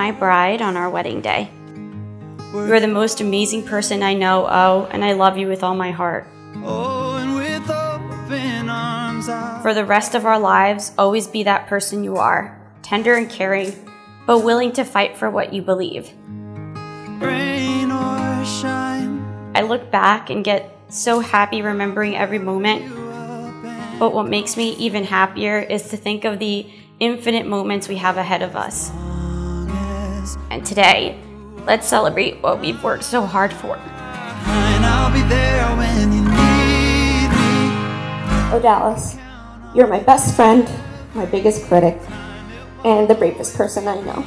my bride on our wedding day. You are the most amazing person I know, oh, and I love you with all my heart. Oh, and with open arms for the rest of our lives, always be that person you are, tender and caring, but willing to fight for what you believe. Rain or shine. I look back and get so happy remembering every moment, but what makes me even happier is to think of the infinite moments we have ahead of us. And today, let's celebrate what we've worked so hard for. And I'll be there when you need me. Odalys, you're my best friend, my biggest critic, and the bravest person I know.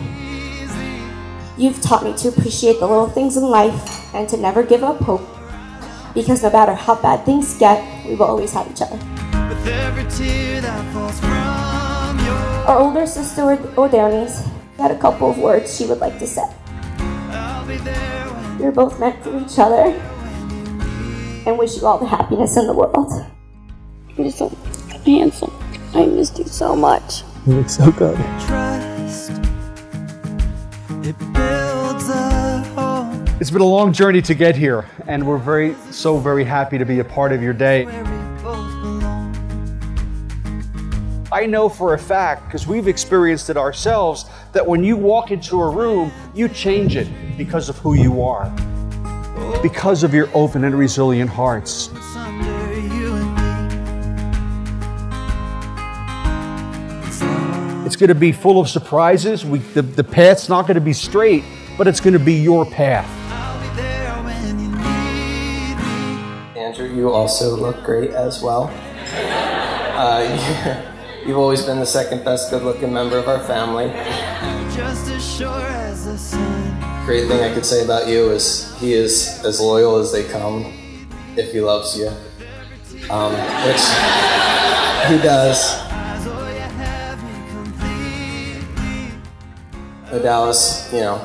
You've taught me to appreciate the little things in life and to never give up hope, because no matter how bad things get, we will always have each other. With every tear that falls from your... Our older sister, Odalys, had a couple of words she would like to say. You're both meant for each other, and wish you all the happiness in the world. You're so handsome. I missed you so much. You look so good. It's been a long journey to get here, and we're so very happy to be a part of your day. I know for a fact, because we've experienced it ourselves, that when you walk into a room, you change it because of who you are, because of your open and resilient hearts. It's going to be full of surprises. The path's not going to be straight, but it's going to be your path. Andrew, you also look great as well. You've always been the second best good-looking member of our family. Just as sure as the sun. Great thing I could say about you is he is as loyal as they come, if he loves you, which he does. Odalys, you know,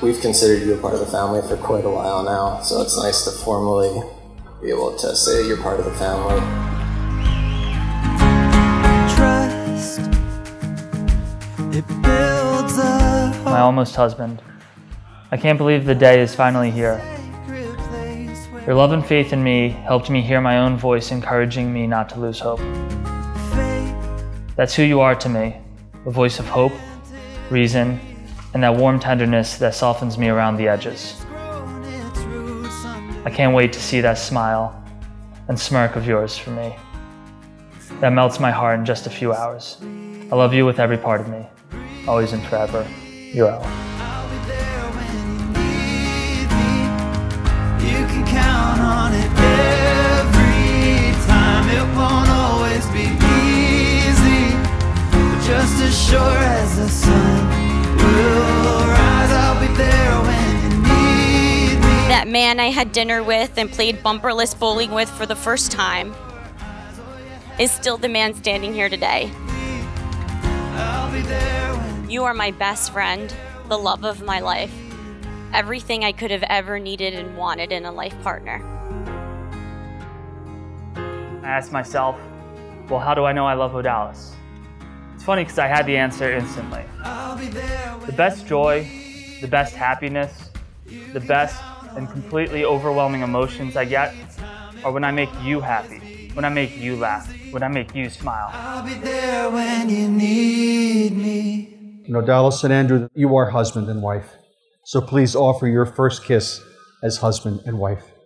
we've considered you a part of the family for quite a while now, so it's nice to formally be able to say you're part of the family. My almost husband. I can't believe the day is finally here. Your love and faith in me helped me hear my own voice encouraging me not to lose hope. That's who you are to me, a voice of hope, reason, and that warm tenderness that softens me around the edges. I can't wait to see that smile and smirk of yours for me. That melts my heart in just a few hours. I love you with every part of me, always and forever. You're out. I'll be there when you need me. You can count on it every time. It won't always be easy, but just as sure as the sun will rise, I'll be there when you need me. That man I had dinner with and played bumperless bowling with for the first time is still the man standing here today. I'll be there when... You are my best friend, the love of my life, everything I could have ever needed and wanted in a life partner. I asked myself, well, how do I know I love Odalys? It's funny because I had the answer instantly. The best joy, the best happiness, the best and completely overwhelming emotions I get are when I make you happy, when I make you laugh, when I make you smile. I'll be there when you need me. You know, Odalys and Andrew, you are husband and wife. So please offer your first kiss as husband and wife.